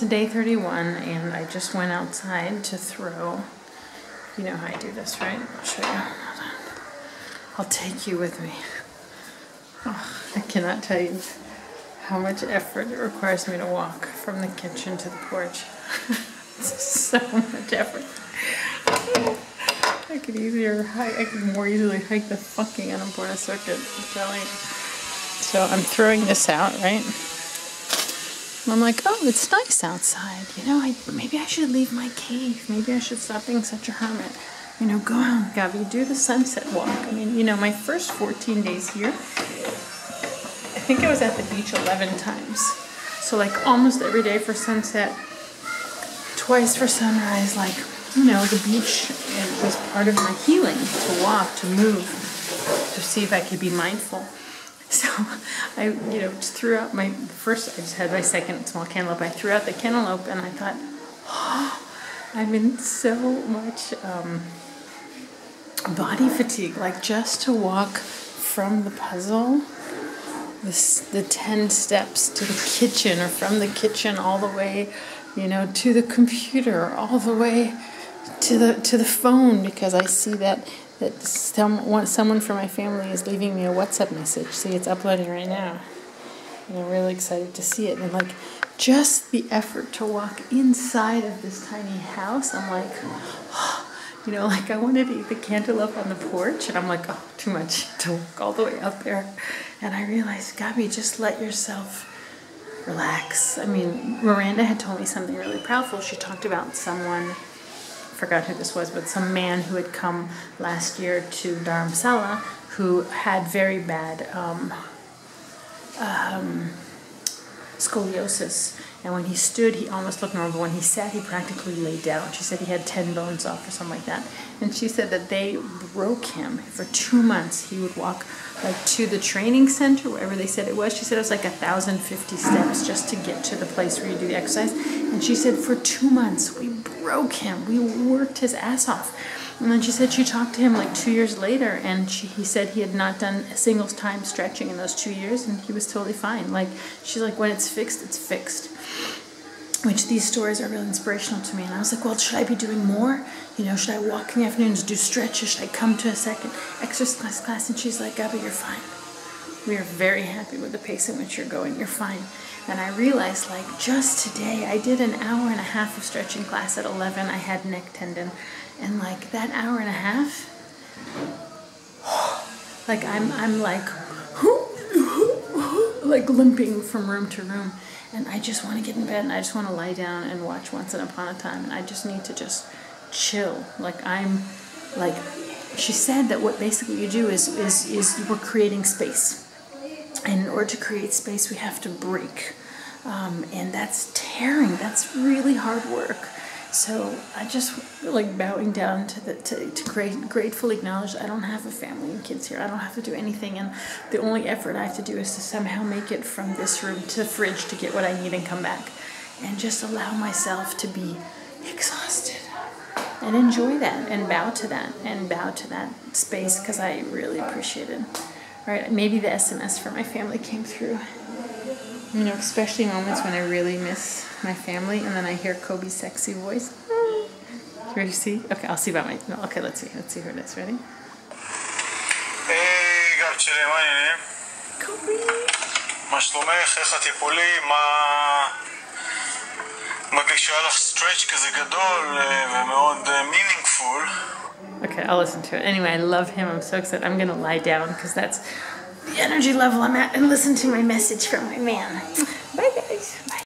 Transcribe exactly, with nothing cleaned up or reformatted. to day thirty-one and I just went outside to throw. You know how I do this, right? I'll show you. Hold on. I'll take you with me. Oh, I cannot tell you how much effort it requires me to walk from the kitchen to the porch. It's so much effort. I could easier hike, I could more easily hike the fucking Annapurna circuit, I'm telling you. So I'm throwing this out, right? And I'm like, oh, it's nice outside. You know, I, maybe I should leave my cave. Maybe I should stop being such a hermit. You know, go out, Gabby, do the sunset walk. I mean, you know, my first fourteen days here, I think I was at the beach eleven times. So like almost every day for sunset, twice for sunrise, like, you know, the beach, it was part of my healing to walk, to move, to see if I could be mindful. So I, you know, just threw out my first, I just had my second small cantaloupe. I threw out the cantaloupe and I thought, oh, I'm in so much um, body fatigue. Like just to walk from the puzzle, this, the ten steps to the kitchen or from the kitchen all the way, you know, to the computer, all the way to the, to the phone, because I see that that some, someone from my family is leaving me a WhatsApp message. See, it's uploading right now. And I'm really excited to see it. And like, just the effort to walk inside of this tiny house, I'm like, oh, you know, like I wanted to eat the cantaloupe on the porch, and I'm like, oh, too much to walk all the way up there. And I realized, Gabby, just let yourself relax. I mean, Miranda had told me something really powerful. She talked about someone, I forgot who this was, but some man who had come last year to Dharamsala who had very bad um, um, scoliosis, and when he stood he almost looked normal, but when he sat he practically laid down. She said he had ten bones off or something like that, and she said that they broke him. For two months he would walk like to the training center, wherever they said it was. She said it was like one thousand fifty steps just to get to the place where you do the exercise, and she said for two months we broke him. We worked his ass off. And then she said she talked to him like two years later, and she, he said he had not done a single time stretching in those two years, and he was totally fine. Like, she's like, when it's fixed, it's fixed. Which these stories are really inspirational to me. And I was like, well, should I be doing more? You know, should I walk in the afternoons, do stretches? Should I come to a second exercise class? And she's like, Gabby, you're fine. We are very happy with the pace at which you're going. You're fine. And I realized, like, just today, I did an hour and a half of stretching class at eleven. I had neck tendon. And like that hour and a half, like I'm, I'm like, like limping from room to room. And I just want to get in bed and I just want to lie down and watch Once Upon a Time. And I just need to just chill. Like I'm, like she said that what basically you do is, is, is we're creating space. And in order to create space, we have to break. Um, and that's tearing. That's really hard work. So I just like bowing down to the to, to great, gratefully acknowledge I don't have a family and kids here. I don't have to do anything, and the only effort I have to do is to somehow make it from this room to the fridge to get what I need and come back, and just allow myself to be exhausted and enjoy that and bow to that and bow to that space, because I really appreciate it. All right, maybe the S M S for my family came through. You know, especially moments when I really miss my family, and then I hear Kobe's sexy voice. Here you see? Okay, I'll see about my. No, okay, let's see. Let's see who it is. Ready? Hey, Gabchile, מה העניינים? קובי. מה שלומך? איך הטיפולים? מה? מדליק שהיה לך סטרץ' כזה גדול ומאוד meaningful. Okay, I'll listen to it. Anyway, I love him. I'm so excited. I'm gonna lie down because that's the energy level I'm at, and listen to my message from my man. Bye guys. Bye.